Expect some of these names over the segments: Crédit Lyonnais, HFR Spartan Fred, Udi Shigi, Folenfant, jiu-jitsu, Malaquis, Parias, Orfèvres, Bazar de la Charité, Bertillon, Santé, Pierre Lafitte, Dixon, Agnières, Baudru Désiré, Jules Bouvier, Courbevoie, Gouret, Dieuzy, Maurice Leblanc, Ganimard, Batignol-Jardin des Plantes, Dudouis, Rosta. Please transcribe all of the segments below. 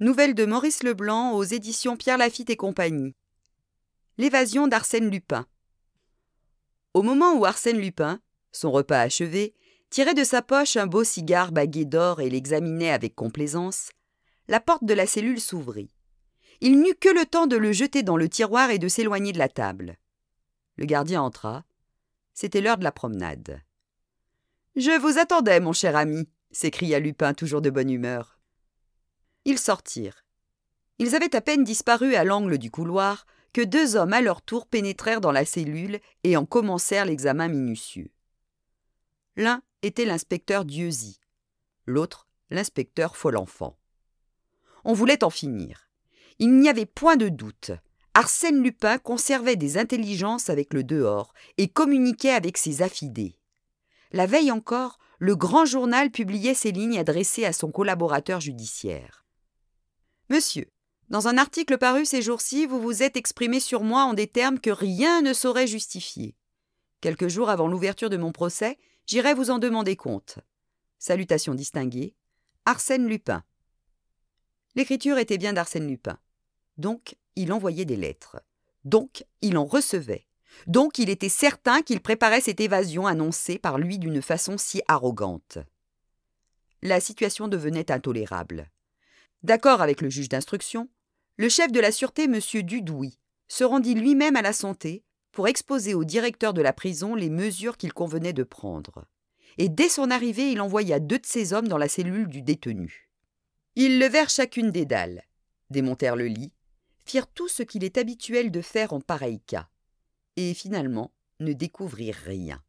Nouvelle de Maurice Leblanc aux éditions Pierre Lafitte et compagnie. L'évasion d'Arsène Lupin. Au moment où Arsène Lupin, son repas achevé, tirait de sa poche un beau cigare bagué d'or et l'examinait avec complaisance, la porte de la cellule s'ouvrit. Il n'eut que le temps de le jeter dans le tiroir et de s'éloigner de la table. Le gardien entra. C'était l'heure de la promenade. « Je vous attendais, mon cher ami !» s'écria Lupin, toujours de bonne humeur. Ils sortirent. Ils avaient à peine disparu à l'angle du couloir que deux hommes à leur tour pénétrèrent dans la cellule et en commencèrent l'examen minutieux. L'un était l'inspecteur Dieuzy, l'autre l'inspecteur Folenfant. On voulait en finir. Il n'y avait point de doute. Arsène Lupin conservait des intelligences avec le dehors et communiquait avec ses affidés. La veille encore, le grand journal publiait ces lignes adressées à son collaborateur judiciaire. « Monsieur, dans un article paru ces jours-ci, vous vous êtes exprimé sur moi en des termes que rien ne saurait justifier. Quelques jours avant l'ouverture de mon procès, j'irai vous en demander compte. Salutations distinguées, Arsène Lupin. » L'écriture était bien d'Arsène Lupin. Donc, il envoyait des lettres. Donc, il en recevait. Donc, il était certain qu'il préparait cette évasion annoncée par lui d'une façon si arrogante. La situation devenait intolérable. D'accord avec le juge d'instruction, le chef de la sûreté, M. Dudouis, se rendit lui-même à la Santé pour exposer au directeur de la prison les mesures qu'il convenait de prendre. Et dès son arrivée, il envoya deux de ses hommes dans la cellule du détenu. Ils levèrent chacune des dalles, démontèrent le lit, firent tout ce qu'il est habituel de faire en pareil cas, et finalement ne découvrirent rien.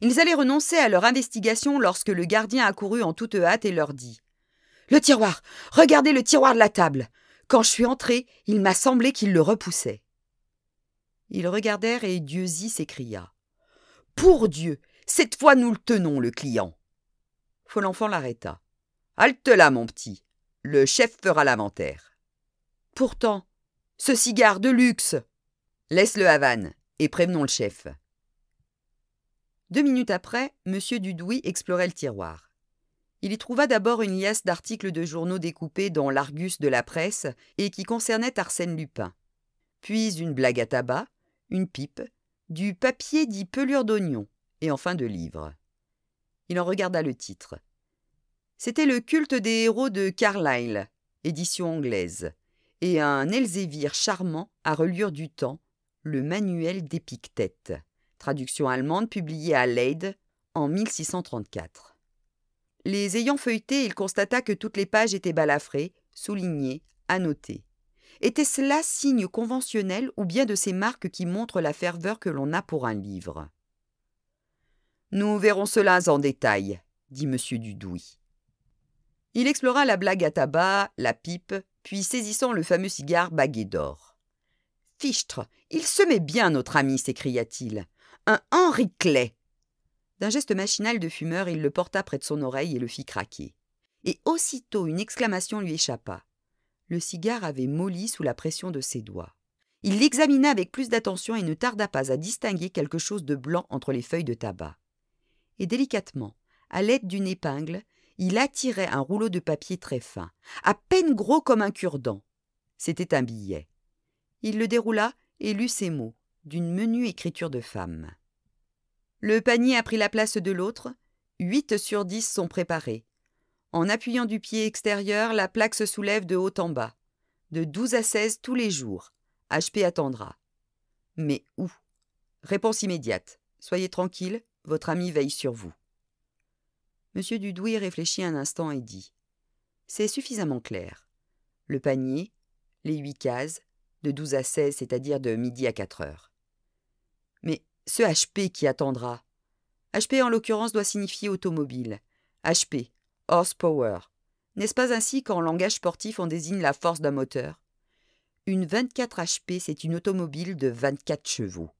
Ils allaient renoncer à leur investigation lorsque le gardien accourut en toute hâte et leur dit « Le tiroir! Regardez le tiroir de la table! Quand je suis entré, il m'a semblé qu'il le repoussait. » Ils regardèrent et Dieuzy s'écria « Pour Dieu! Cette fois nous le tenons, le client !» Folenfant l'arrêta. « Halte là, mon petit! Le chef fera l'inventaire. » Pourtant, ce cigare de luxe! Laisse-le à Vannes et prévenons le chef. » 2 minutes après, M. Dudouis explorait le tiroir. Il y trouva d'abord une liasse d'articles de journaux découpés dans l'Argus de la presse et qui concernaient Arsène Lupin. Puis une blague à tabac, une pipe, du papier dit pelure d'oignon et enfin 2 livres. Il en regarda le titre. C'était le culte des héros de Carlyle, édition anglaise, et un Elzévir charmant à reliure du temps, le manuel d'Épictète, traduction allemande publiée à Leyde en 1634. Les ayant feuilletés, il constata que toutes les pages étaient balafrées, soulignées, annotées. Était-ce là signe conventionnel ou bien de ces marques qui montrent la ferveur que l'on a pour un livre? « Nous verrons cela en détail, » dit M. Dudouis. Il explora la blague à tabac, la pipe, puis saisissant le fameux cigare bagué d'or. « Fichtre, il se met bien, notre ami !» s'écria-t-il. « Un Henri-Clay !» D'un geste machinal de fumeur, il le porta près de son oreille et le fit craquer. Et aussitôt, une exclamation lui échappa. Le cigare avait molli sous la pression de ses doigts. Il l'examina avec plus d'attention et ne tarda pas à distinguer quelque chose de blanc entre les feuilles de tabac. Et délicatement, à l'aide d'une épingle, il attirait un rouleau de papier très fin, à peine gros comme un cure-dent. C'était un billet. Il le déroula et lut ces mots, d'une menue écriture de femme. Le panier a pris la place de l'autre. 8 sur 10 sont préparés. En appuyant du pied extérieur, la plaque se soulève de haut en bas. De 12 à 16 tous les jours. HP attendra. Mais où? Réponse immédiate. Soyez tranquille, votre ami veille sur vous. M. Dudouis réfléchit un instant et dit « C'est suffisamment clair. Le panier, les 8 cases, de 12 à 16, c'est-à-dire de midi à 4 heures. Mais ce HP qui attendra. HP en l'occurrence doit signifier automobile. HP, horsepower. N'est-ce pas ainsi qu'en langage sportif on désigne la force d'un moteur? Une 24 HP, c'est une automobile de 24 chevaux. »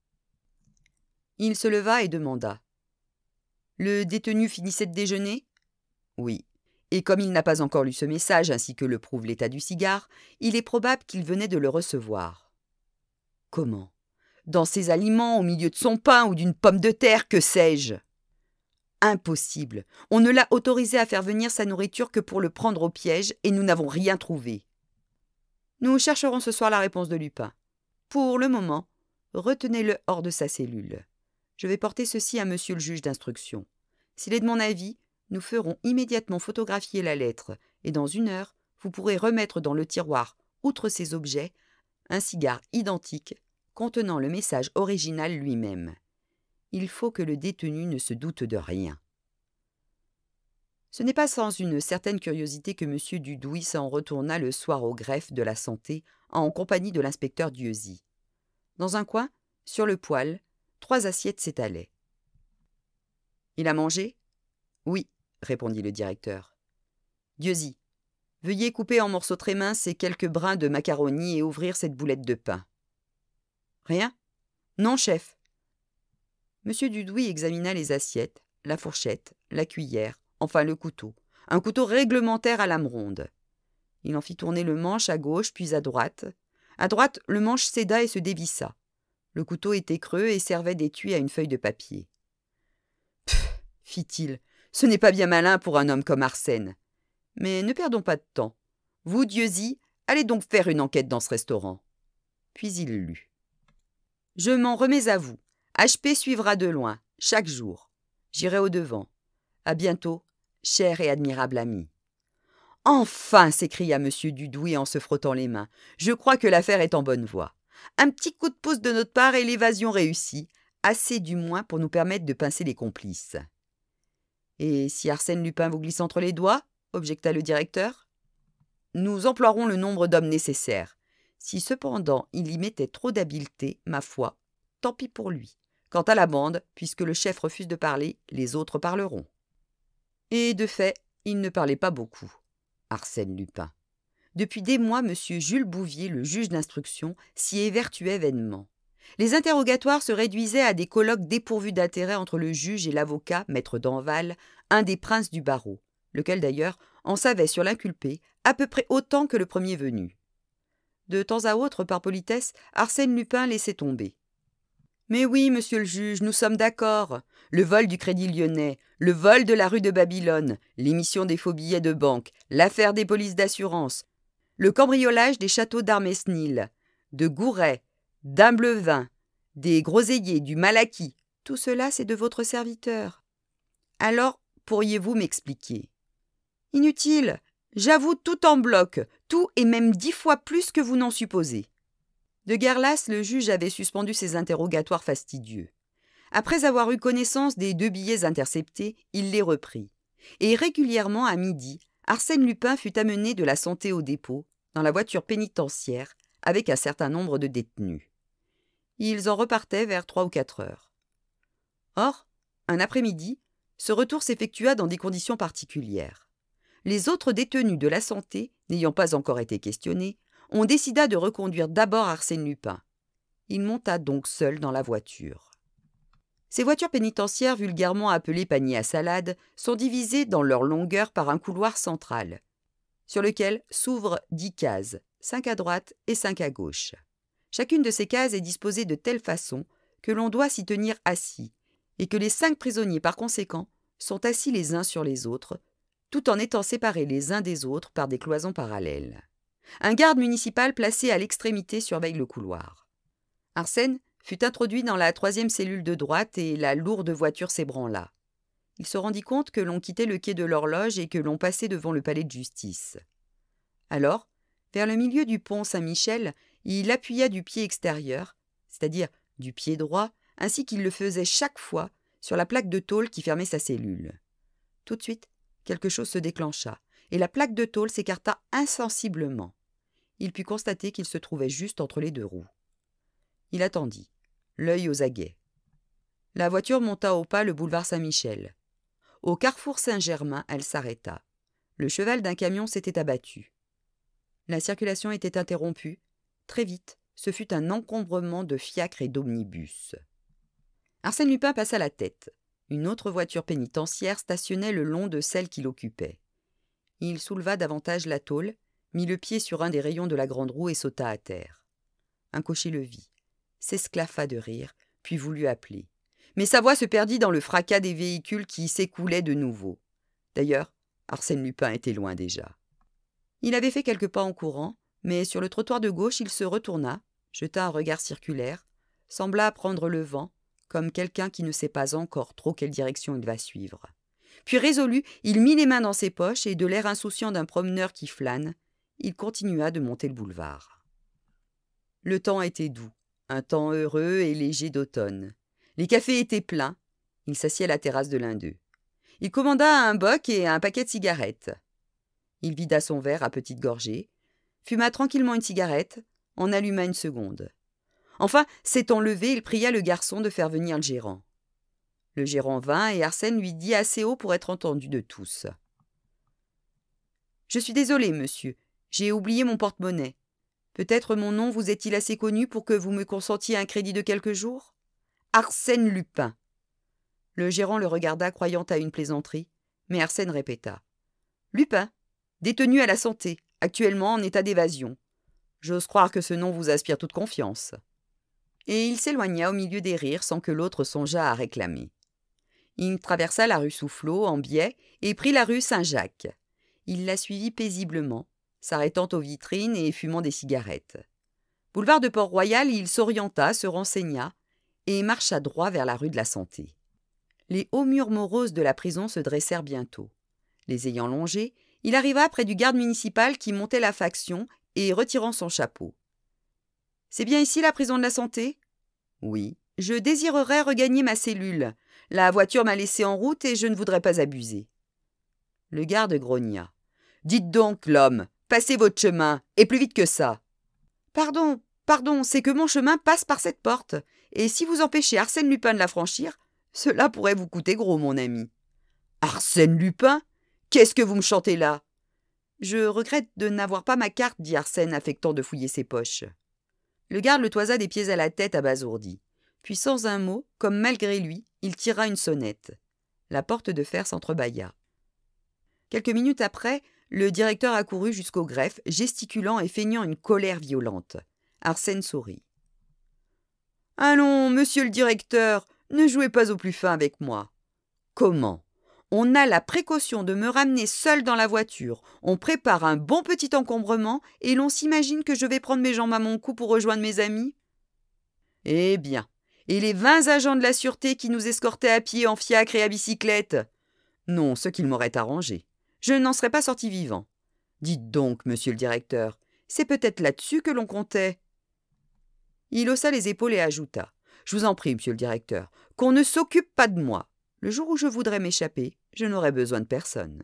Il se leva et demanda. Le détenu finissait de déjeuner? Oui. Et comme il n'a pas encore lu ce message, ainsi que le prouve l'état du cigare, il est probable qu'il venait de le recevoir. Comment? Dans ses aliments, au milieu de son pain ou d'une pomme de terre, que sais-je? Impossible. On ne l'a autorisé à faire venir sa nourriture que pour le prendre au piège, et nous n'avons rien trouvé. Nous chercherons ce soir la réponse de Lupin. Pour le moment, retenez-le hors de sa cellule. Je vais porter ceci à monsieur le juge d'instruction. S'il est de mon avis, nous ferons immédiatement photographier la lettre et dans 1 heure, vous pourrez remettre dans le tiroir, outre ces objets, un cigare identique contenant le message original lui-même. Il faut que le détenu ne se doute de rien. Ce n'est pas sans une certaine curiosité que M. Dudouis s'en retourna le soir au greffe de la Santé en compagnie de l'inspecteur Dieuzy. Dans un coin, sur le poêle, 3 assiettes s'étalaient. « Il a mangé ? » « Oui, » répondit le directeur. « Dieuzy, veuillez couper en morceaux très minces ces quelques brins de macaroni et ouvrir cette boulette de pain. »« Rien ? » ?»« Non, chef. » M. Dudouis examina les assiettes, la fourchette, la cuillère, enfin le couteau, un couteau réglementaire à lame ronde. Il en fit tourner le manche à gauche puis à droite. À droite, le manche céda et se dévissa. Le couteau était creux et servait d'étui à une feuille de papier. « Pff !» fit-il. « Ce n'est pas bien malin pour un homme comme Arsène. Mais ne perdons pas de temps. Vous, Dieuzy, allez donc faire une enquête dans ce restaurant. » Puis il lut. « Je m'en remets à vous. HP suivra de loin, chaque jour. J'irai au-devant. À bientôt, cher et admirable ami. » « Enfin !» s'écria M. Dudouis en se frottant les mains. « Je crois que l'affaire est en bonne voie. Un petit coup de pouce de notre part et l'évasion réussie, assez du moins pour nous permettre de pincer les complices. » « Et si Arsène Lupin vous glisse entre les doigts ?» objecta le directeur. « Nous emploierons le nombre d'hommes nécessaires. Si cependant il y mettait trop d'habileté, ma foi, tant pis pour lui. Quant à la bande, puisque le chef refuse de parler, les autres parleront. » Et de fait, il ne parlait pas beaucoup, Arsène Lupin. Depuis des mois, M. Jules Bouvier, le juge d'instruction, s'y évertuait vainement. Les interrogatoires se réduisaient à des colloques dépourvus d'intérêt entre le juge et l'avocat, Maître Danval, un des princes du barreau, lequel d'ailleurs en savait sur l'inculpé à peu près autant que le premier venu. De temps à autre, par politesse, Arsène Lupin laissait tomber. « Mais oui, monsieur le juge, nous sommes d'accord. Le vol du Crédit Lyonnais, le vol de la rue de Babylone, l'émission des faux billets de banque, l'affaire des polices d'assurance, le cambriolage des châteaux d'Armesnil, de Gouret, d'Imblevain, des groseilliers, du Malaquis, tout cela c'est de votre serviteur. Alors pourriez-vous m'expliquer ? » « Inutile, j'avoue tout en bloc, tout et même 10 fois plus que vous n'en supposez. » De guerre lasse, le juge avait suspendu ses interrogatoires fastidieux. Après avoir eu connaissance des 2 billets interceptés, il les reprit. Et régulièrement à midi, Arsène Lupin fut amené de la Santé au dépôt, dans la voiture pénitentiaire, avec un certain nombre de détenus. Ils en repartaient vers 3 ou 4 heures. Or, un après-midi, ce retour s'effectua dans des conditions particulières. Les autres détenus de la Santé, n'ayant pas encore été questionnés, on décida de reconduire d'abord Arsène Lupin. Il monta donc seul dans la voiture. Ces voitures pénitentiaires, vulgairement appelées paniers à salade, sont divisées dans leur longueur par un couloir central, sur lequel s'ouvrent 10 cases, 5 à droite et 5 à gauche. Chacune de ces cases est disposée de telle façon que l'on doit s'y tenir assis et que les 5 prisonniers, par conséquent, sont assis les uns sur les autres, tout en étant séparés les uns des autres par des cloisons parallèles. Un garde municipal placé à l'extrémité surveille le couloir. Arsène fut introduit dans la 3e cellule de droite et la lourde voiture s'ébranla. Il se rendit compte que l'on quittait le quai de l'Horloge et que l'on passait devant le palais de justice. Alors, vers le milieu du pont Saint-Michel, il appuya du pied extérieur, c'est-à-dire du pied droit, ainsi qu'il le faisait chaque fois, sur la plaque de tôle qui fermait sa cellule. Tout de suite, quelque chose se déclencha, et la plaque de tôle s'écarta insensiblement. Il put constater qu'il se trouvait juste entre les 2 roues. Il attendit, l'œil aux aguets. La voiture monta au pas le boulevard Saint-Michel. Au carrefour Saint-Germain, elle s'arrêta. Le cheval d'un camion s'était abattu. La circulation était interrompue. Très vite, ce fut un encombrement de fiacres et d'omnibus. Arsène Lupin passa la tête. Une autre voiture pénitentiaire stationnait le long de celle qu'il occupait. Il souleva davantage la tôle, mit le pied sur un des rayons de la grande roue et sauta à terre. Un cocher le vit, s'esclaffa de rire, puis voulut appeler. Mais sa voix se perdit dans le fracas des véhicules qui s'écoulaient de nouveau. D'ailleurs, Arsène Lupin était loin déjà. Il avait fait quelques pas en courant, mais sur le trottoir de gauche il se retourna, jeta un regard circulaire, sembla prendre le vent, comme quelqu'un qui ne sait pas encore trop quelle direction il va suivre. Puis résolu, il mit les mains dans ses poches et, de l'air insouciant d'un promeneur qui flâne, il continua de monter le boulevard. Le temps était doux, un temps heureux et léger d'automne. Les cafés étaient pleins. Il s'assit à la terrasse de l'un d'eux. Il commanda un bock et un paquet de cigarettes. Il vida son verre à petites gorgées, fuma tranquillement une cigarette, en alluma une seconde. Enfin, s'étant levé, il pria le garçon de faire venir le gérant. Le gérant vint et Arsène lui dit assez haut pour être entendu de tous. « Je suis désolé, monsieur. J'ai oublié mon porte-monnaie. Peut-être mon nom vous est-il assez connu pour que vous me consentiez un crédit de quelques jours ? Arsène Lupin. » Le gérant le regarda croyant à une plaisanterie, mais Arsène répéta. « Lupin, détenu à la Santé, actuellement en état d'évasion. J'ose croire que ce nom vous inspire toute confiance. » Et il s'éloigna au milieu des rires sans que l'autre songeât à réclamer. Il traversa la rue Soufflot en biais et prit la rue Saint-Jacques. Il la suivit paisiblement, s'arrêtant aux vitrines et fumant des cigarettes. Boulevard de Port-Royal, il s'orienta, se renseigna et marcha droit vers la rue de la Santé. Les hauts murs moroses de la prison se dressèrent bientôt. Les ayant longés, il arriva près du garde municipal qui montait la faction et retirant son chapeau. « C'est bien ici la prison de la Santé ? » ?»« Oui. Je désirerais regagner ma cellule. La voiture m'a laissé en route et je ne voudrais pas abuser. » Le garde grogna. « Dites donc, l'homme, passez votre chemin, et plus vite que ça. »« Pardon, pardon, c'est que mon chemin passe par cette porte, et si vous empêchez Arsène Lupin de la franchir, cela pourrait vous coûter gros, mon ami. »« Arsène Lupin ? Qu'est-ce que vous me chantez là ? » ?»« Je regrette de n'avoir pas ma carte, » dit Arsène, affectant de fouiller ses poches. Le garde le toisa des pieds à la tête abasourdi. Puis sans un mot, comme malgré lui, il tira une sonnette. La porte de fer s'entrebâilla. Quelques minutes après, le directeur accourut jusqu'au greffe, gesticulant et feignant une colère violente. Arsène sourit. « Allons, monsieur le directeur, ne jouez pas au plus fin avec moi. »« Comment ? On a la précaution de me ramener seul dans la voiture. On prépare un bon petit encombrement et l'on s'imagine que je vais prendre mes jambes à mon cou pour rejoindre mes amis. » « Eh bien, et les 20 agents de la sûreté qui nous escortaient à pied, en fiacre et à bicyclette ? » ?»« Non, ce qu'ils m'auraient arrangé. Je n'en serais pas sorti vivant. » »« Dites donc, monsieur le directeur, c'est peut-être là-dessus que l'on comptait. » Il haussa les épaules et ajouta. « Je vous en prie, monsieur le directeur, qu'on ne s'occupe pas de moi. Le jour où je voudrais m'échapper, je n'aurais besoin de personne. »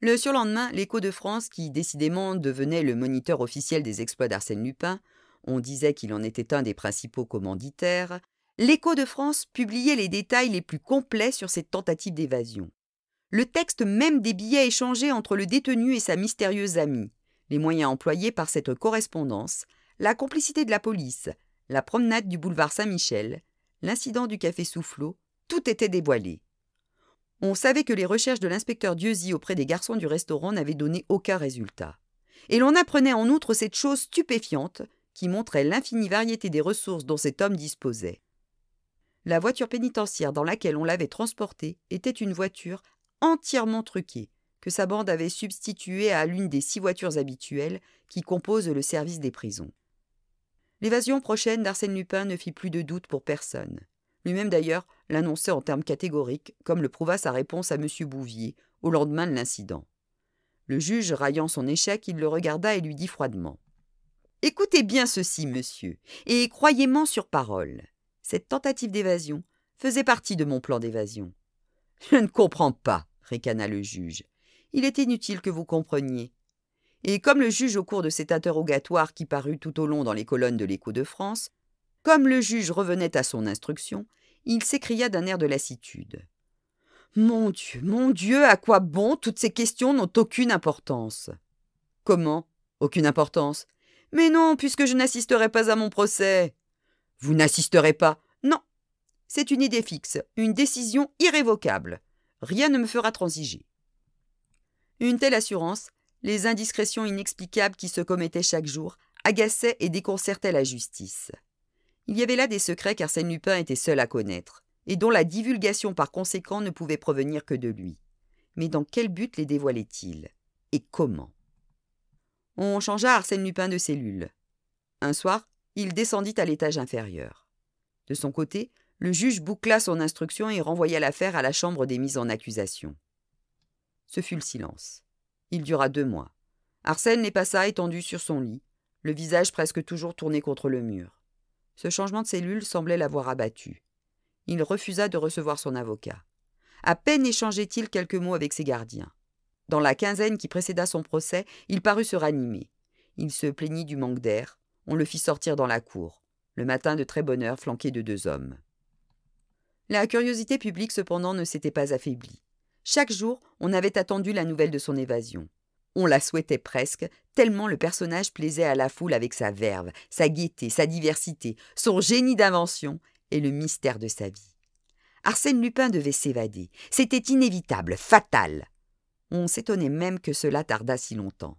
Le surlendemain, l'Écho de France, qui décidément devenait le moniteur officiel des exploits d'Arsène Lupin, on disait qu'il en était un des principaux commanditaires, l'Écho de France publiait les détails les plus complets sur cette tentative d'évasion. Le texte même des billets échangés entre le détenu et sa mystérieuse amie, les moyens employés par cette correspondance, la complicité de la police, la promenade du boulevard Saint-Michel, l'incident du café Soufflot, tout était dévoilé. On savait que les recherches de l'inspecteur Dieuzy auprès des garçons du restaurant n'avaient donné aucun résultat. Et l'on apprenait en outre cette chose stupéfiante qui montrait l'infinie variété des ressources dont cet homme disposait. La voiture pénitentiaire dans laquelle on l'avait transporté était une voiture entièrement truquée, que sa bande avait substituée à l'une des 6 voitures habituelles qui composent le service des prisons. L'évasion prochaine d'Arsène Lupin ne fit plus de doute pour personne. Lui-même d'ailleurs l'annonçait en termes catégoriques, comme le prouva sa réponse à M. Bouvier au lendemain de l'incident. Le juge, raillant son échec, il le regarda et lui dit froidement. « Écoutez bien ceci, monsieur, et croyez-m'en sur parole. Cette tentative d'évasion faisait partie de mon plan d'évasion. »« Je ne comprends pas, » ricana le juge. « Il est inutile que vous compreniez. » Et comme le juge, au cours de cet interrogatoire qui parut tout au long dans les colonnes de l'Écho de France, comme le juge revenait à son instruction, il s'écria d'un air de lassitude. « mon Dieu, à quoi bon? Toutes ces questions n'ont aucune importance. »« Comment? Aucune importance? Mais non, puisque je n'assisterai pas à mon procès. »« Vous n'assisterez pas? Non. C'est une idée fixe, une décision irrévocable. Rien ne me fera transiger. » Une telle assurance, les indiscrétions inexplicables qui se commettaient chaque jour, agaçaient et déconcertaient la justice. Il y avait là des secrets qu'Arsène Lupin était seul à connaître, et dont la divulgation par conséquent ne pouvait provenir que de lui. Mais dans quel but les dévoilait-il? Et comment? on changea Arsène Lupin de cellule. Un soir, il descendit à l'étage inférieur. De son côté, le juge boucla son instruction et renvoya l'affaire à la chambre des mises en accusation. Ce fut le silence. Il dura 2 mois. Arsène les passa étendu sur son lit, le visage presque toujours tourné contre le mur. Ce changement de cellule semblait l'avoir abattu. Il refusa de recevoir son avocat. À peine échangeait-il quelques mots avec ses gardiens. Dans la quinzaine qui précéda son procès, il parut se ranimer. Il se plaignit du manque d'air. On le fit sortir dans la cour, le matin de très bonne heure, flanqué de 2 hommes. La curiosité publique, cependant, ne s'était pas affaiblie. Chaque jour, on avait attendu la nouvelle de son évasion. On la souhaitait presque, tellement le personnage plaisait à la foule avec sa verve, sa gaieté, sa diversité, son génie d'invention et le mystère de sa vie. Arsène Lupin devait s'évader. C'était inévitable, fatal. On s'étonnait même que cela tardât si longtemps.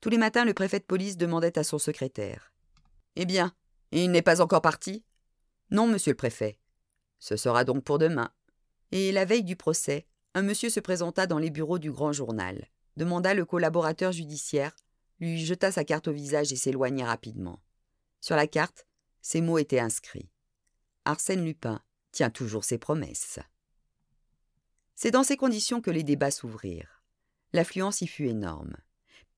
Tous les matins, le préfet de police demandait à son secrétaire. « Eh bien, il n'est pas encore parti ?»« Non, monsieur le préfet. » »« Ce sera donc pour demain. » Et la veille du procès, un monsieur se présenta dans les bureaux du Grand Journal, demanda le collaborateur judiciaire, lui jeta sa carte au visage et s'éloigna rapidement. Sur la carte, ces mots étaient inscrits. « Arsène Lupin tient toujours ses promesses. » C'est dans ces conditions que les débats s'ouvrirent. L'affluence y fut énorme.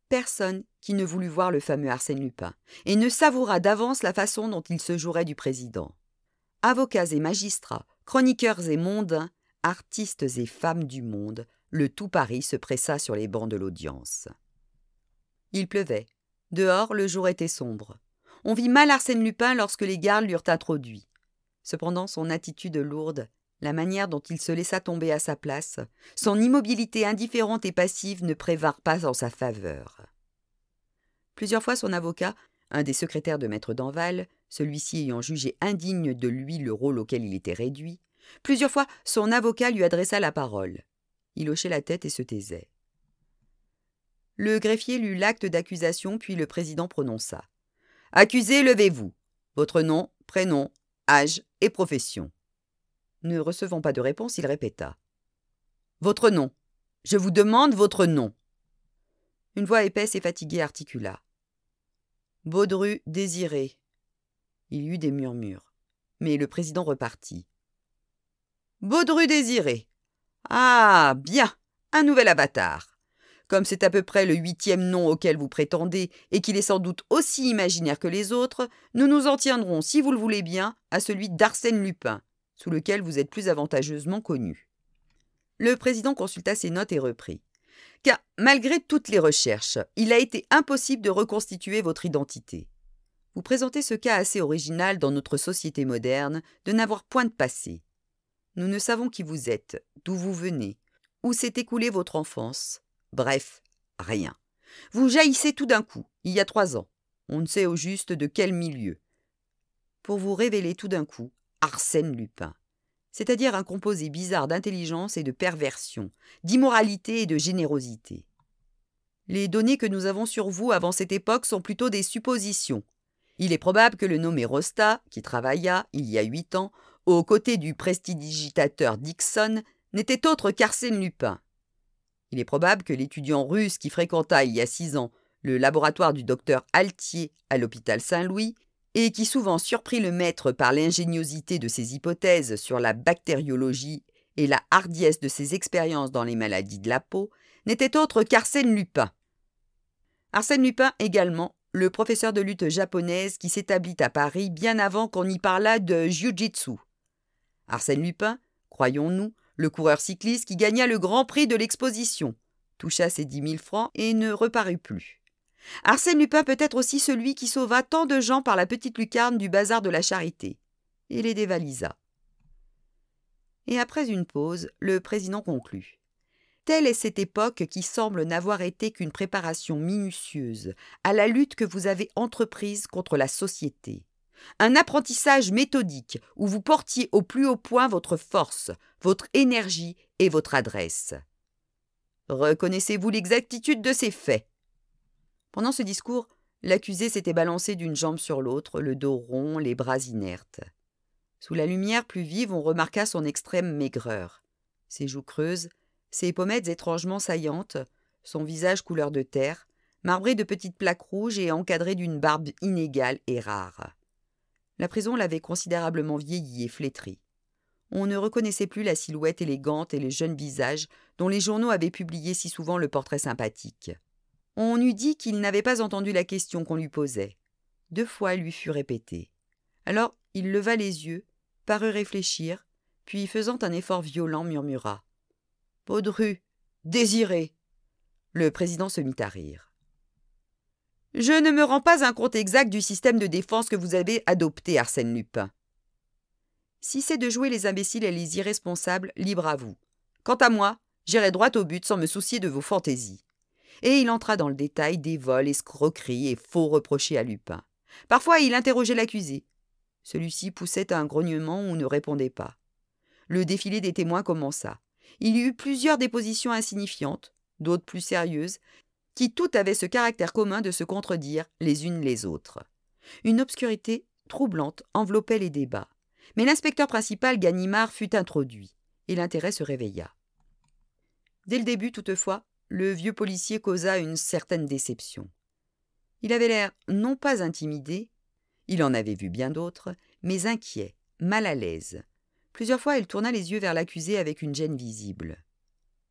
Personne qui ne voulut voir le fameux Arsène Lupin et ne savoura d'avance la façon dont il se jouerait du président. Avocats et magistrats, chroniqueurs et mondains, artistes et femmes du monde, le tout Paris se pressa sur les bancs de l'audience. Il pleuvait. Dehors, le jour était sombre. On vit mal Arsène Lupin lorsque les gardes l'eurent introduit. Cependant, son attitude lourde, la manière dont il se laissa tomber à sa place, son immobilité indifférente et passive ne prévinrent pas en sa faveur. Plusieurs fois son avocat, un des secrétaires de Maître Danval, celui-ci ayant jugé indigne de lui le rôle auquel il était réduit, plusieurs fois son avocat lui adressa la parole. Il hochait la tête et se taisait. Le greffier lut l'acte d'accusation, puis le président prononça. « Accusé, levez-vous. Votre nom, prénom, âge et profession. » Ne recevant pas de réponse, il répéta. « Votre nom. Je vous demande votre nom. » Une voix épaisse et fatiguée articula. « Baudru Désiré. » Il y eut des murmures, mais le président repartit. « Baudru Désiré. Ah, bien, un nouvel avatar. Comme c'est à peu près le 8e nom auquel vous prétendez et qu'il est sans doute aussi imaginaire que les autres, nous nous en tiendrons, si vous le voulez bien, à celui d'Arsène Lupin, sous lequel vous êtes plus avantageusement connu. » Le président consulta ses notes et reprit. « Car, malgré toutes les recherches, il a été impossible de reconstituer votre identité. Vous présentez ce cas assez original dans notre société moderne de n'avoir point de passé. Nous ne savons qui vous êtes, d'où vous venez, où s'est écoulée votre enfance. Bref, rien. Vous jaillissez tout d'un coup, il y a 3 ans. On ne sait au juste de quel milieu. Pour vous révéler tout d'un coup, Arsène Lupin, c'est-à-dire un composé bizarre d'intelligence et de perversion, d'immoralité et de générosité. Les données que nous avons sur vous avant cette époque sont plutôt des suppositions. Il est probable que le nommé Rosta, qui travailla, il y a 8 ans, aux côtés du prestidigitateur Dixon, n'était autre qu'Arsène Lupin. Il est probable que l'étudiant russe qui fréquenta il y a 6 ans le laboratoire du docteur Altier à l'hôpital Saint-Louis, et qui souvent surprit le maître par l'ingéniosité de ses hypothèses sur la bactériologie et la hardiesse de ses expériences dans les maladies de la peau, n'était autre qu'Arsène Lupin. Arsène Lupin également, le professeur de lutte japonaise qui s'établit à Paris bien avant qu'on y parlât de jiu-jitsu. Arsène Lupin, croyons-nous, le coureur cycliste qui gagna le grand prix de l'exposition, toucha ses 10 000 francs et ne reparut plus. Arsène Lupin peut être aussi celui qui sauva tant de gens par la petite lucarne du bazar de la Charité et les dévalisa. Et après une pause, le président conclut. Telle est cette époque qui semble n'avoir été qu'une préparation minutieuse à la lutte que vous avez entreprise contre la société. Un apprentissage méthodique où vous portiez au plus haut point votre force, votre énergie et votre adresse. Reconnaissez-vous l'exactitude de ces faits ? Pendant ce discours, l'accusé s'était balancé d'une jambe sur l'autre, le dos rond, les bras inertes. Sous la lumière plus vive, on remarqua son extrême maigreur. Ses joues creuses, ses pommettes étrangement saillantes, son visage couleur de terre, marbrée de petites plaques rouges et encadrée d'une barbe inégale et rare. La prison l'avait considérablement vieillie et flétrie. On ne reconnaissait plus la silhouette élégante et les jeunes visages dont les journaux avaient publié si souvent le portrait sympathique. On eût dit qu'il n'avait pas entendu la question qu'on lui posait. Deux fois elle lui fut répétée. Alors il leva les yeux, parut réfléchir, puis faisant un effort violent murmura « Baudru, Désiré !» Le président se mit à rire. « Je ne me rends pas un compte exact du système de défense que vous avez adopté, Arsène Lupin. Si c'est de jouer les imbéciles et les irresponsables, libre à vous. Quant à moi, j'irai droit au but sans me soucier de vos fantaisies. » Et il entra dans le détail des vols, escroqueries et faux reprochés à Lupin. Parfois, il interrogeait l'accusé. Celui-ci poussait à un grognement ou ne répondait pas. Le défilé des témoins commença. Il y eut plusieurs dépositions insignifiantes, d'autres plus sérieuses, qui toutes avaient ce caractère commun de se contredire les unes les autres. Une obscurité troublante enveloppait les débats. Mais l'inspecteur principal Ganimard fut introduit, et l'intérêt se réveilla. Dès le début, toutefois, le vieux policier causa une certaine déception. Il avait l'air non pas intimidé, il en avait vu bien d'autres, mais inquiet, mal à l'aise. Plusieurs fois, il tourna les yeux vers l'accusé avec une gêne visible.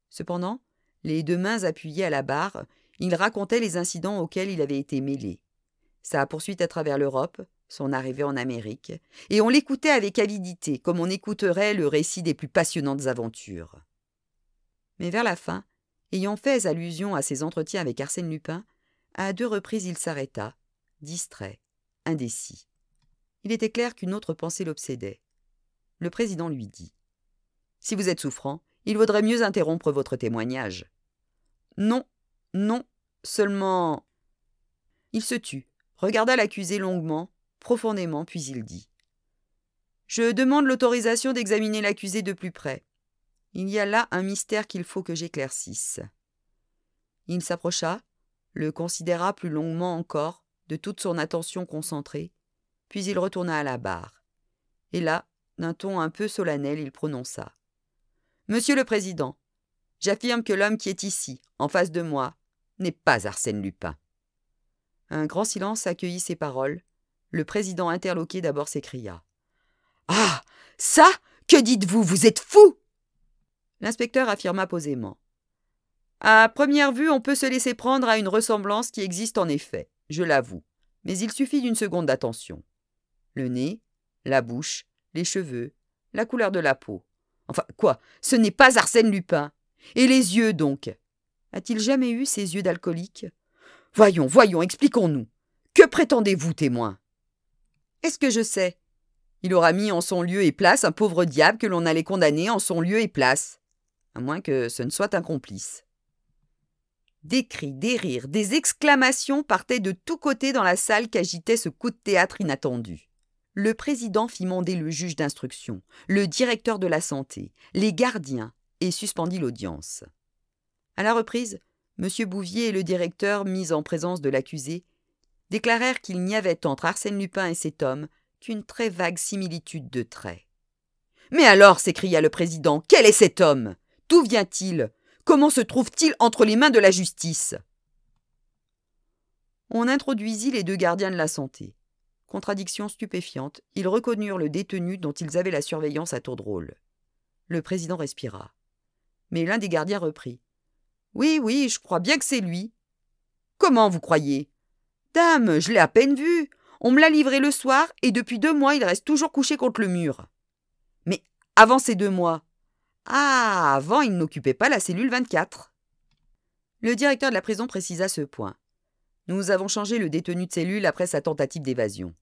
Cependant, les deux mains appuyées à la barre, il racontait les incidents auxquels il avait été mêlé. Sa poursuite à travers l'Europe, son arrivée en Amérique, et on l'écoutait avec avidité, comme on écouterait le récit des plus passionnantes aventures. Mais vers la fin, ayant fait allusion à ses entretiens avec Arsène Lupin, à deux reprises il s'arrêta, distrait, indécis. Il était clair qu'une autre pensée l'obsédait. Le président lui dit « Si vous êtes souffrant, il vaudrait mieux interrompre votre témoignage. »« Non, non, seulement... » Il se tut, regarda l'accusé longuement, profondément, puis il dit « Je demande l'autorisation d'examiner l'accusé de plus près. Il y a là un mystère qu'il faut que j'éclaircisse. » Il s'approcha, le considéra plus longuement encore, de toute son attention concentrée, puis il retourna à la barre. Et là, d'un ton un peu solennel, il prononça « Monsieur le Président, j'affirme que l'homme qui est ici, en face de moi, n'est pas Arsène Lupin. » Un grand silence accueillit ces paroles. Le président interloqué d'abord s'écria. « Ah, ça, que dites-vous, vous êtes fou !» L'inspecteur affirma posément. « À première vue, on peut se laisser prendre à une ressemblance qui existe en effet, je l'avoue, mais il suffit d'une seconde d'attention. Le nez, la bouche, les cheveux, la couleur de la peau. Enfin, quoi, ce n'est pas Arsène Lupin. Et les yeux, donc. A-t-il jamais eu ces yeux d'alcoolique? Voyons, voyons, expliquons-nous. Que prétendez-vous, témoin ? » « Est-ce que je sais ? Il aura mis en son lieu et place un pauvre diable que l'on allait condamner en son lieu et place. À moins que ce ne soit un complice. » Des cris, des rires, des exclamations partaient de tous côtés dans la salle qu'agitait ce coup de théâtre inattendu. Le président fit mander le juge d'instruction, le directeur de la santé, les gardiens, et suspendit l'audience. À la reprise, M. Bouvier et le directeur, mis en présence de l'accusé, déclarèrent qu'il n'y avait entre Arsène Lupin et cet homme qu'une très vague similitude de traits. « Mais alors, s'écria le président, quel est cet homme? D'où vient-il? Comment se trouve-t-il entre les mains de la justice ?» On introduisit les deux gardiens de la santé. Contradiction stupéfiante, ils reconnurent le détenu dont ils avaient la surveillance à tour de rôle. Le président respira. Mais l'un des gardiens reprit. « Oui, je crois bien que c'est lui. »« Comment vous croyez ? » « Dame, je l'ai à peine vu. On me l'a livré le soir et depuis 2 mois, il reste toujours couché contre le mur. »« Mais avant ces 2 mois. » »« Ah, avant, il n'occupait pas la cellule 24. » Le directeur de la prison précisa ce point. « Nous avons changé le détenu de cellule après sa tentative d'évasion. »«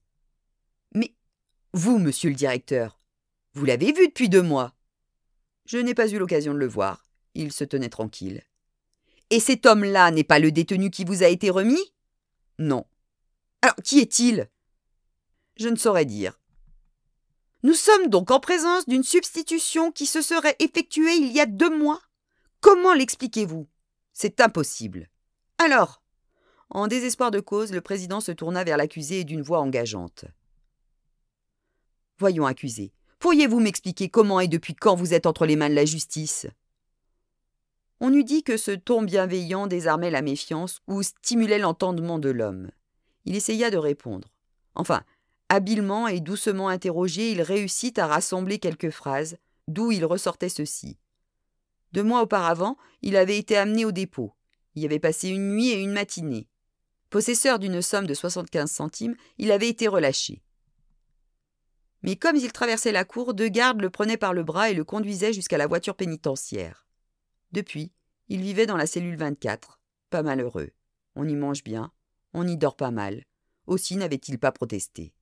Mais vous, monsieur le directeur, vous l'avez vu depuis 2 mois. »« Je n'ai pas eu l'occasion de le voir. Il se tenait tranquille. »« Et cet homme-là n'est pas le détenu qui vous a été remis ? » « Non. »« Alors, qui est-il » ?»« Je ne saurais dire. »« Nous sommes donc en présence d'une substitution qui se serait effectuée il y a 2 mois. Comment l'expliquez-vous? C'est impossible. » Alors, en désespoir de cause, le président se tourna vers l'accusé et d'une voix engageante. « Voyons, accusé, pourriez-vous m'expliquer comment et depuis quand vous êtes entre les mains de la justice ?» on eût dit que ce ton bienveillant désarmait la méfiance ou stimulait l'entendement de l'homme. Il essaya de répondre. Enfin, habilement et doucement interrogé, il réussit à rassembler quelques phrases, d'où il ressortait ceci. 2 mois auparavant, il avait été amené au dépôt. Il y avait passé une nuit et une matinée. Possesseur d'une somme de 75 centimes, il avait été relâché. Mais comme il traversait la cour, 2 gardes le prenaient par le bras et le conduisaient jusqu'à la voiture pénitentiaire. Depuis, il vivait dans la cellule 24, pas malheureux. On y mange bien, on y dort pas mal. Aussi n'avait-il pas protesté.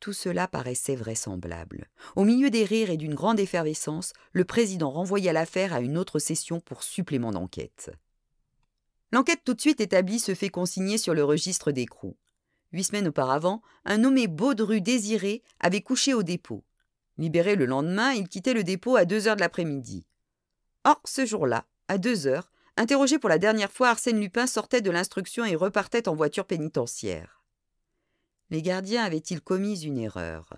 Tout cela paraissait vraisemblable. Au milieu des rires et d'une grande effervescence, le président renvoya l'affaire à une autre session pour supplément d'enquête. L'enquête tout de suite établie se fait consigner sur le registre d'écrou. 8 semaines auparavant, un nommé Baudru Désiré avait couché au dépôt. Libéré le lendemain, il quittait le dépôt à 2 heures de l'après-midi. Or, ce jour-là, à 2 heures, interrogé pour la dernière fois, Arsène Lupin sortait de l'instruction et repartait en voiture pénitentiaire. Les gardiens avaient-ils commis une erreur?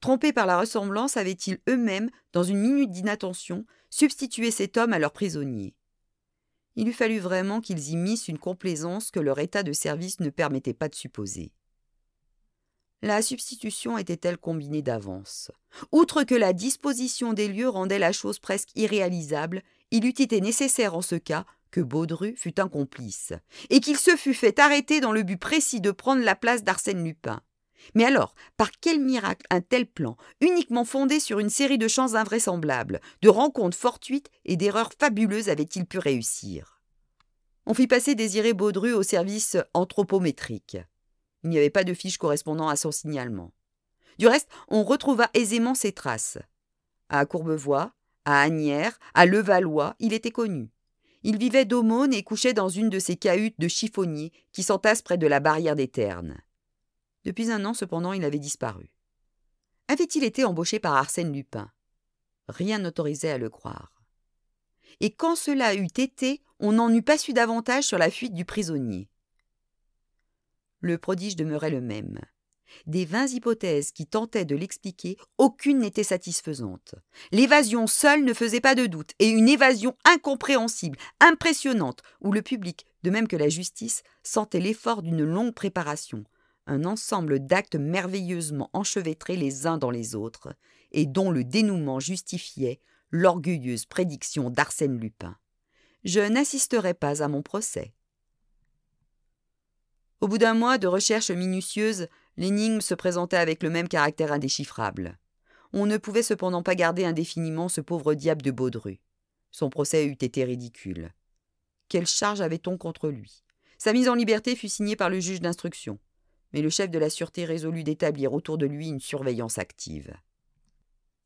Trompés par la ressemblance, avaient-ils eux-mêmes, dans une minute d'inattention, substitué cet homme à leur prisonnier? Il eût fallu vraiment qu'ils y missent une complaisance que leur état de service ne permettait pas de supposer. La substitution était-elle combinée d'avance? Outre que la disposition des lieux rendait la chose presque irréalisable, il eût été nécessaire en ce cas que Baudru fût un complice, et qu'il se fût fait arrêter dans le but précis de prendre la place d'Arsène Lupin. Mais alors, par quel miracle un tel plan, uniquement fondé sur une série de chances invraisemblables, de rencontres fortuites et d'erreurs fabuleuses avait-il pu réussir? On fit passer Désiré Baudru au service anthropométrique. Il n'y avait pas de fiche correspondant à son signalement. Du reste, on retrouva aisément ses traces. À Courbevoie, à Agnières, à Levallois, il était connu. Il vivait d'aumône et couchait dans une de ces cahutes de chiffonniers qui s'entassent près de la barrière des Ternes. Depuis 1 an, cependant, il avait disparu. Avait-il été embauché par Arsène Lupin? Rien n'autorisait à le croire. Et quand cela eut été, on n'en eût pas su davantage sur la fuite du prisonnier. Le prodige demeurait le même. Des 20 hypothèses qui tentaient de l'expliquer, aucune n'était satisfaisante. L'évasion seule ne faisait pas de doute, et une évasion incompréhensible, impressionnante, où le public, de même que la justice, sentait l'effort d'une longue préparation, un ensemble d'actes merveilleusement enchevêtrés les uns dans les autres, et dont le dénouement justifiait l'orgueilleuse prédiction d'Arsène Lupin. Je n'assisterai pas à mon procès. Au bout d'1 mois de recherches minutieuses, l'énigme se présentait avec le même caractère indéchiffrable. On ne pouvait cependant pas garder indéfiniment ce pauvre diable de Baudru. Son procès eût été ridicule. Quelle charge avait-on contre lui? Sa mise en liberté fut signée par le juge d'instruction. Mais le chef de la sûreté résolut d'établir autour de lui une surveillance active.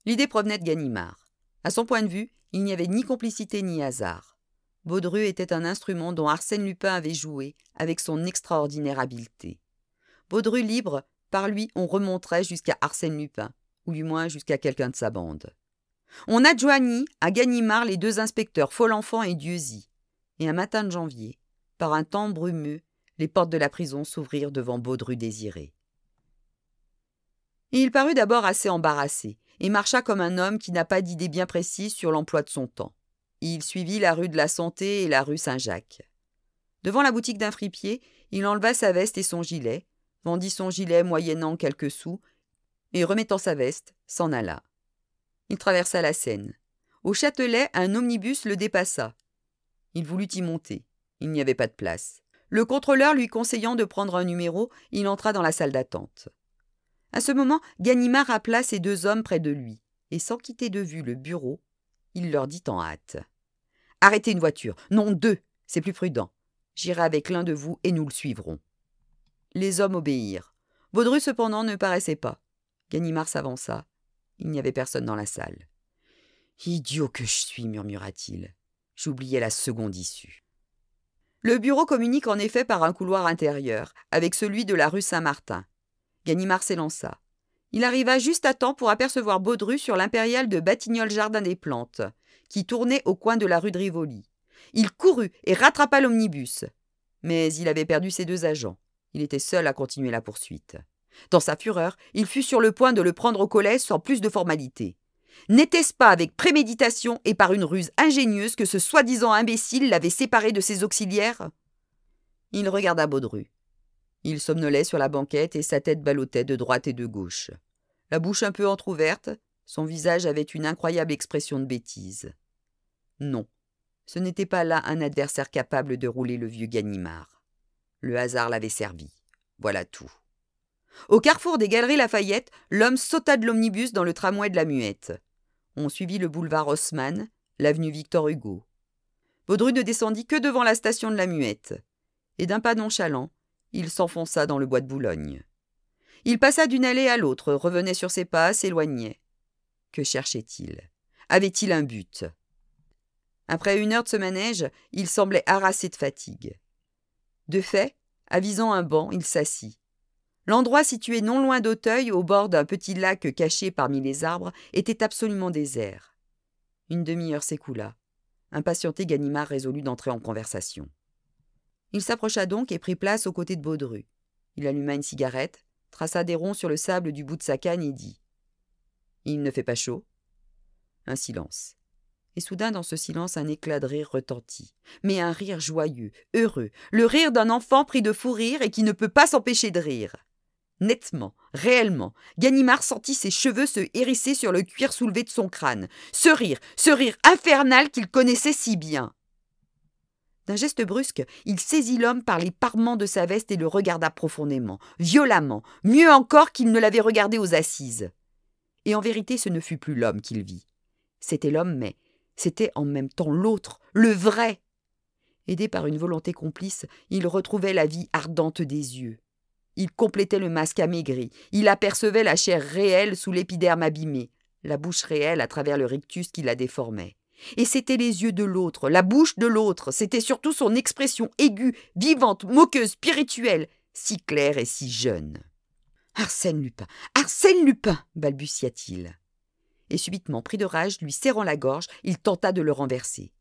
L'idée provenait de Ganimard. À son point de vue, il n'y avait ni complicité ni hasard. Baudru était un instrument dont Arsène Lupin avait joué avec son extraordinaire habileté. Baudru libre, par lui on remonterait jusqu'à Arsène Lupin, ou du moins jusqu'à quelqu'un de sa bande. On adjoignit à Ganimard les 2 inspecteurs Folenfant et Dieuzy, et un matin de janvier, par un temps brumeux, les portes de la prison s'ouvrirent devant Baudru Désiré. Il parut d'abord assez embarrassé et marcha comme un homme qui n'a pas d'idée bien précise sur l'emploi de son temps. Il suivit la rue de la Santé et la rue Saint-Jacques. Devant la boutique d'un fripier, il enleva sa veste et son gilet, vendit son gilet moyennant quelques sous et, remettant sa veste, s'en alla. Il traversa la Seine. Au Châtelet, un omnibus le dépassa. Il voulut y monter. Il n'y avait pas de place. Le contrôleur lui conseillant de prendre un numéro, il entra dans la salle d'attente. À ce moment, Ganimard appela ses 2 hommes près de lui, et sans quitter de vue le bureau, il leur dit en hâte. « Arrêtez une voiture, non 2, c'est plus prudent. J'irai avec l'un de vous et nous le suivrons. » Les hommes obéirent. Baudru, cependant, ne paraissait pas. Ganimard s'avança. Il n'y avait personne dans la salle. « Idiot que je suis !» murmura-t-il. « J'oubliais la seconde issue. » Le bureau communique en effet par un couloir intérieur, avec celui de la rue Saint-Martin. Ganimard s'élança. Il arriva juste à temps pour apercevoir Baudru sur l'impériale de Batignol-Jardin des Plantes, qui tournait au coin de la rue de Rivoli. Il courut et rattrapa l'omnibus. Mais il avait perdu ses 2 agents. Il était seul à continuer la poursuite. Dans sa fureur, il fut sur le point de le prendre au collet sans plus de formalité. N'était-ce pas avec préméditation et par une ruse ingénieuse que ce soi-disant imbécile l'avait séparé de ses auxiliaires? Il regarda Baudru. Il somnolait sur la banquette et sa tête ballottait de droite et de gauche. La bouche un peu entr'ouverte, son visage avait une incroyable expression de bêtise. Non, ce n'était pas là un adversaire capable de rouler le vieux Ganimard. Le hasard l'avait servi. Voilà tout. Au carrefour des Galeries Lafayette, l'homme sauta de l'omnibus dans le tramway de la Muette. On suivit le boulevard Haussmann, l'avenue Victor Hugo. Baudru ne descendit que devant la station de la Muette. Et d'un pas nonchalant, il s'enfonça dans le bois de Boulogne. Il passa d'une allée à l'autre, revenait sur ses pas, s'éloignait. Que cherchait-il? Avait-il un but? Après une heure de ce manège, il semblait harassé de fatigue. De fait, avisant un banc, il s'assit. L'endroit situé non loin d'Auteuil, au bord d'un petit lac caché parmi les arbres, était absolument désert. Une demi-heure s'écoula. Impatienté, Ganimard résolut d'entrer en conversation. Il s'approcha donc et prit place aux côtés de Baudru. Il alluma une cigarette, traça des ronds sur le sable du bout de sa canne et dit « Il ne fait pas chaud ?» Un silence. Et soudain, dans ce silence, un éclat de rire retentit. Mais un rire joyeux, heureux, le rire d'un enfant pris de fou rire et qui ne peut pas s'empêcher de rire. Nettement, réellement, Ganimard sentit ses cheveux se hérisser sur le cuir soulevé de son crâne. Ce rire infernal qu'il connaissait si bien. D'un geste brusque, il saisit l'homme par les parements de sa veste et le regarda profondément, violemment, mieux encore qu'il ne l'avait regardé aux assises. Et en vérité, ce ne fut plus l'homme qu'il vit. C'était l'homme, mais c'était en même temps l'autre, le vrai. Aidé par une volonté complice, il retrouvait la vie ardente des yeux. Il complétait le masque amaigri, il apercevait la chair réelle sous l'épiderme abîmé, la bouche réelle à travers le rictus qui la déformait. Et c'était les yeux de l'autre, la bouche de l'autre, c'était surtout son expression aiguë, vivante, moqueuse, spirituelle, si claire et si jeune. « Arsène Lupin! Arsène Lupin !» balbutia-t-il. Et subitement, pris de rage, lui serrant la gorge, il tenta de le renverser.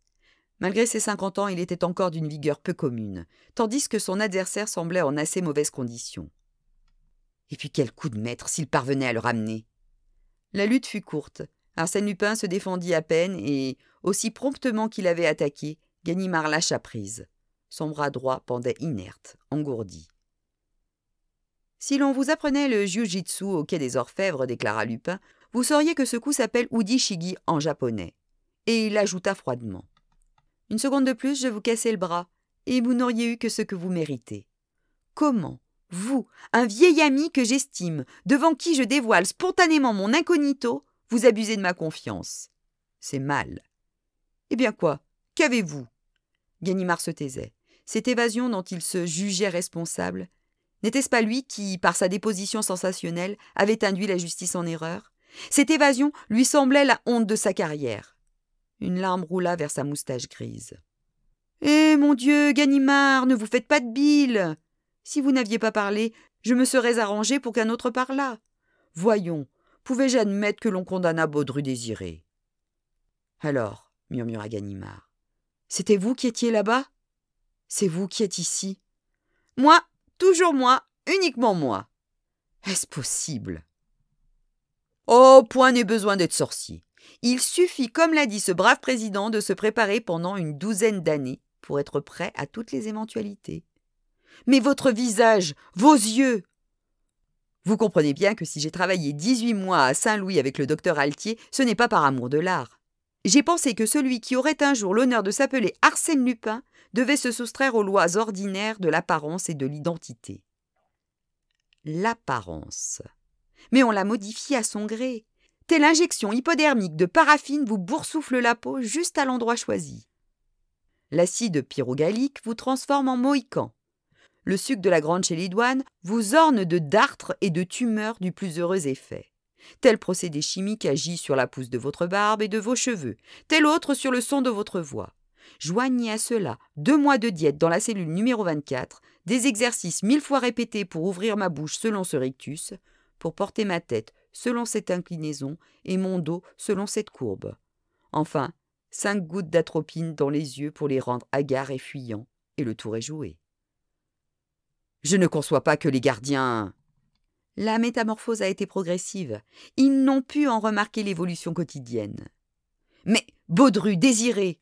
Malgré ses 50 ans, il était encore d'une vigueur peu commune, tandis que son adversaire semblait en assez mauvaise condition. Et puis quel coup de maître s'il parvenait à le ramener! La lutte fut courte. Arsène Lupin se défendit à peine et, aussi promptement qu'il avait attaqué, Ganimard lâcha prise. Son bras droit pendait inerte, engourdi. « Si l'on vous apprenait le jiu-jitsu au quai des Orfèvres, déclara Lupin, vous sauriez que ce coup s'appelle Udi Shigi en japonais. » Et il ajouta froidement. « Une seconde de plus, je vous cassais le bras, et vous n'auriez eu que ce que vous méritez. Comment ? Vous, un vieil ami que j'estime, devant qui je dévoile spontanément mon incognito, vous abusez de ma confiance. C'est mal. »« Eh bien quoi? Qu'avez-vous » Ganimard se taisait. Cette évasion dont il se jugeait responsable, n'était-ce pas lui qui, par sa déposition sensationnelle, avait induit la justice en erreur? Cette évasion lui semblait la honte de sa carrière. Une larme roula vers sa moustache grise. « Eh, mon Dieu, Ganimard, ne vous faites pas de bile. Si vous n'aviez pas parlé, je me serais arrangé pour qu'un autre parlât. Voyons, pouvais-je admettre que l'on condamna Baudru Désiré ?»« Alors, » murmura Ganimard, « c'était vous qui étiez là-bas? C'est vous qui êtes ici? »« Moi, toujours moi, uniquement moi. »« Est-ce possible ?» « Oh, point n'est besoin d'être sorcier. Il suffit, comme l'a dit ce brave président, de se préparer pendant une douzaine d'années pour être prêt à toutes les éventualités. Mais votre visage, vos yeux !» Vous comprenez bien que si j'ai travaillé 18 mois à Saint-Louis avec le docteur Altier, ce n'est pas par amour de l'art. J'ai pensé que celui qui aurait un jour l'honneur de s'appeler Arsène Lupin devait se soustraire aux lois ordinaires de l'apparence et de l'identité. L'apparence. Mais on la modifie à son gré. Telle injection hypodermique de paraffine vous boursoufle la peau juste à l'endroit choisi. L'acide pyrogallique vous transforme en mohican. Le suc de la grande chélidoine vous orne de dartres et de tumeurs du plus heureux effet. Tel procédé chimique agit sur la pousse de votre barbe et de vos cheveux, tel autre sur le son de votre voix. Joignez à cela 2 mois de diète dans la cellule numéro 24, des exercices 1000 fois répétés pour ouvrir ma bouche selon ce rictus, pour porter ma tête selon cette inclinaison et mon dos selon cette courbe. Enfin, 5 gouttes d'atropine dans les yeux pour les rendre hagards et fuyants, et le tour est joué. « Je ne conçois pas que les gardiens... » La métamorphose a été progressive. Ils n'ont pu en remarquer l'évolution quotidienne. Mais Baudru Désiré!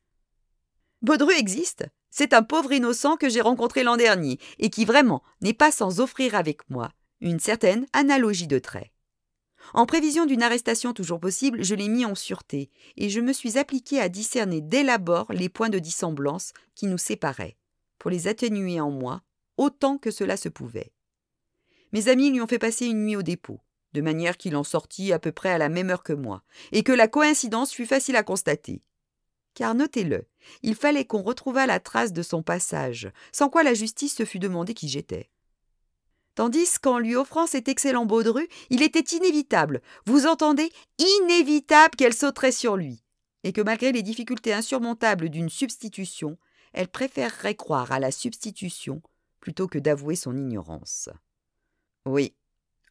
Baudru existe. C'est un pauvre innocent que j'ai rencontré l'an dernier et qui vraiment n'est pas sans offrir avec moi une certaine analogie de traits. En prévision d'une arrestation toujours possible, je l'ai mis en sûreté et je me suis appliqué à discerner dès l'abord les points de dissemblance qui nous séparaient, pour les atténuer en moi autant que cela se pouvait. Mes amis lui ont fait passer une nuit au dépôt, de manière qu'il en sortit à peu près à la même heure que moi, et que la coïncidence fut facile à constater. Car notez-le, il fallait qu'on retrouvât la trace de son passage, sans quoi la justice se fût demandé qui j'étais. Tandis qu'en lui offrant cet excellent Baudru, il était inévitable, vous entendez, inévitable qu'elle sauterait sur lui, et que malgré les difficultés insurmontables d'une substitution, elle préférerait croire à la substitution plutôt que d'avouer son ignorance. « Oui,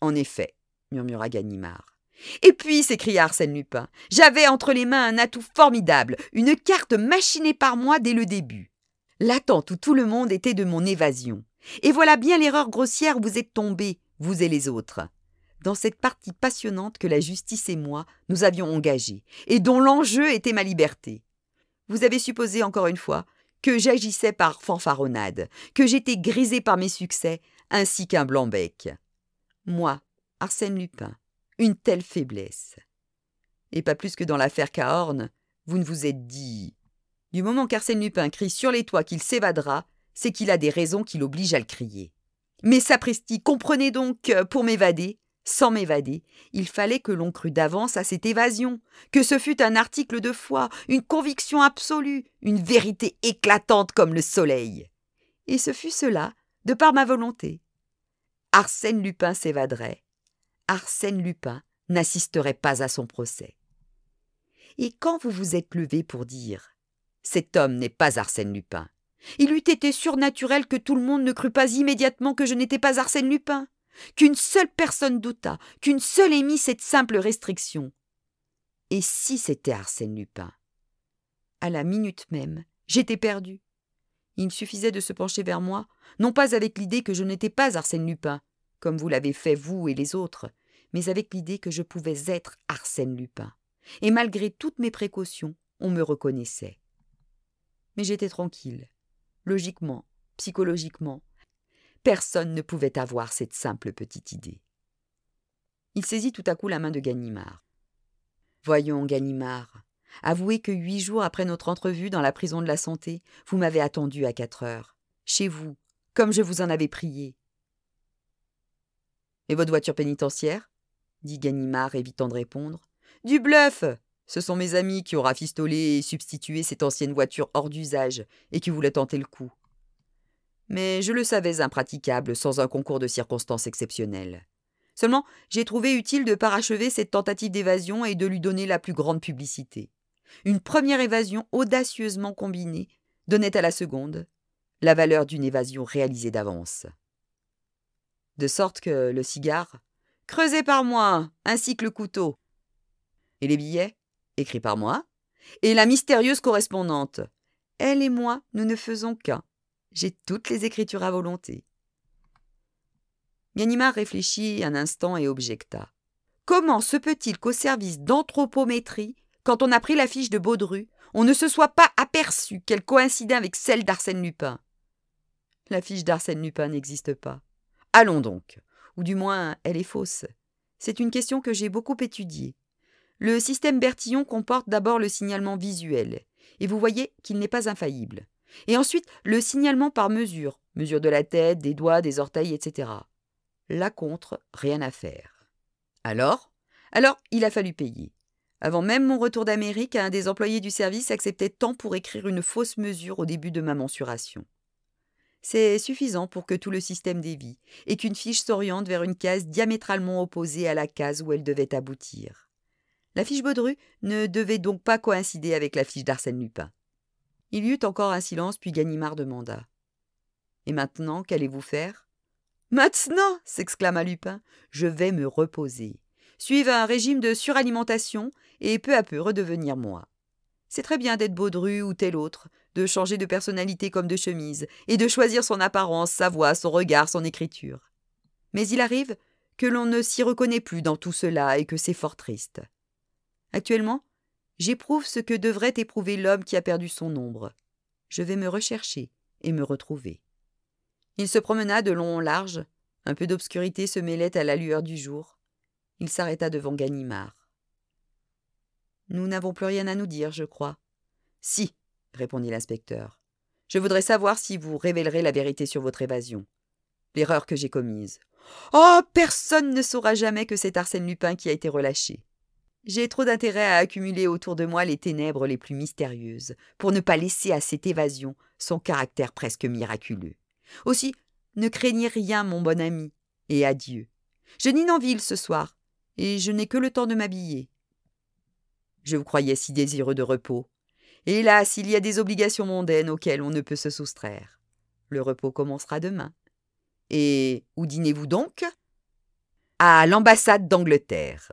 en effet, » murmura Ganimard. « Et puis, s'écria Arsène Lupin, j'avais entre les mains un atout formidable, une carte machinée par moi dès le début. L'attente où tout le monde était de mon évasion. » Et voilà bien l'erreur grossière où vous êtes tombés, vous et les autres, dans cette partie passionnante que la justice et moi nous avions engagée, et dont l'enjeu était ma liberté. Vous avez supposé, encore une fois, que j'agissais par fanfaronnade, que j'étais grisé par mes succès, ainsi qu'un blanc-bec. Moi, Arsène Lupin, une telle faiblesse. Et pas plus que dans l'affaire Cahorn, vous ne vous êtes dit... Du moment qu'Arsène Lupin crie sur les toits qu'il s'évadera, c'est qu'il a des raisons qui l'obligent à le crier. Mais sapristi, comprenez donc que, pour m'évader, sans m'évader, il fallait que l'on crût d'avance à cette évasion, que ce fût un article de foi, une conviction absolue, une vérité éclatante comme le soleil. Et ce fut cela, de par ma volonté. Arsène Lupin s'évaderait. Arsène Lupin n'assisterait pas à son procès. Et quand vous vous êtes levé pour dire « Cet homme n'est pas Arsène Lupin », il eût été surnaturel que tout le monde ne crût pas immédiatement que je n'étais pas Arsène Lupin, qu'une seule personne doutât, qu'une seule émit cette simple restriction. Et si c'était Arsène Lupin? À la minute même, j'étais perdue. Il suffisait de se pencher vers moi, non pas avec l'idée que je n'étais pas Arsène Lupin, comme vous l'avez fait vous et les autres, mais avec l'idée que je pouvais être Arsène Lupin. Et malgré toutes mes précautions, on me reconnaissait. Mais j'étais tranquille. Logiquement, psychologiquement, personne ne pouvait avoir cette simple petite idée. Il saisit tout à coup la main de Ganimard. « Voyons, Ganimard, avouez que 8 jours après notre entrevue dans la prison de la Santé, vous m'avez attendu à 4 heures, chez vous, comme je vous en avais prié. »« Et votre voiture pénitentiaire ?» dit Ganimard, évitant de répondre. « Du bluff !» Ce sont mes amis qui ont rafistolé et substitué cette ancienne voiture hors d'usage et qui voulaient tenter le coup. Mais je le savais impraticable sans un concours de circonstances exceptionnelles. Seulement, j'ai trouvé utile de parachever cette tentative d'évasion et de lui donner la plus grande publicité. Une première évasion audacieusement combinée donnait à la seconde la valeur d'une évasion réalisée d'avance. De sorte que le cigare, creusé par moi, ainsi que le couteau, et les billets, écrit par moi, et la mystérieuse correspondante. Elle et moi, nous ne faisons qu'un. J'ai toutes les écritures à volonté. Ganimard réfléchit un instant et objecta. Comment se peut-il qu'au service d'anthropométrie, quand on a pris la fiche de Baudru, on ne se soit pas aperçu qu'elle coïncidait avec celle d'Arsène Lupin? La fiche d'Arsène Lupin n'existe pas. Allons donc, ou du moins, elle est fausse. C'est une question que j'ai beaucoup étudiée. Le système Bertillon comporte d'abord le signalement visuel, et vous voyez qu'il n'est pas infaillible. Et ensuite, le signalement par mesure, mesure de la tête, des doigts, des orteils, etc. Là contre, rien à faire. Alors, il a fallu payer. Avant même mon retour d'Amérique, un des employés du service acceptait tant pour écrire une fausse mesure au début de ma mensuration. C'est suffisant pour que tout le système dévie, et qu'une fiche s'oriente vers une case diamétralement opposée à la case où elle devait aboutir. La fiche Baudru ne devait donc pas coïncider avec la fiche d'Arsène Lupin. Il y eut encore un silence, puis Ganimard demanda. « Et maintenant, qu'allez-vous faire ?»« Maintenant !» s'exclama Lupin. « Je vais me reposer, suivre un régime de suralimentation et peu à peu redevenir moi. C'est très bien d'être Baudru ou tel autre, de changer de personnalité comme de chemise, et de choisir son apparence, sa voix, son regard, son écriture. Mais il arrive que l'on ne s'y reconnaît plus dans tout cela et que c'est fort triste. Actuellement, j'éprouve ce que devrait éprouver l'homme qui a perdu son ombre. Je vais me rechercher et me retrouver. » Il se promena de long en large. Un peu d'obscurité se mêlait à la lueur du jour. Il s'arrêta devant Ganimard. « Nous n'avons plus rien à nous dire, je crois. »« Si, » répondit l'inspecteur. « Je voudrais savoir si vous révélerez la vérité sur votre évasion. L'erreur que j'ai commise. »« Oh, personne ne saura jamais que c'est Arsène Lupin qui a été relâché. » J'ai trop d'intérêt à accumuler autour de moi les ténèbres les plus mystérieuses pour ne pas laisser à cette évasion son caractère presque miraculeux. Aussi, ne craignez rien, mon bon ami, et adieu. Je dîne en ville ce soir, et je n'ai que le temps de m'habiller. Je vous croyais si désireux de repos. Hélas, il y a des obligations mondaines auxquelles on ne peut se soustraire. Le repos commencera demain. Et où dînez-vous donc ? À l'ambassade d'Angleterre.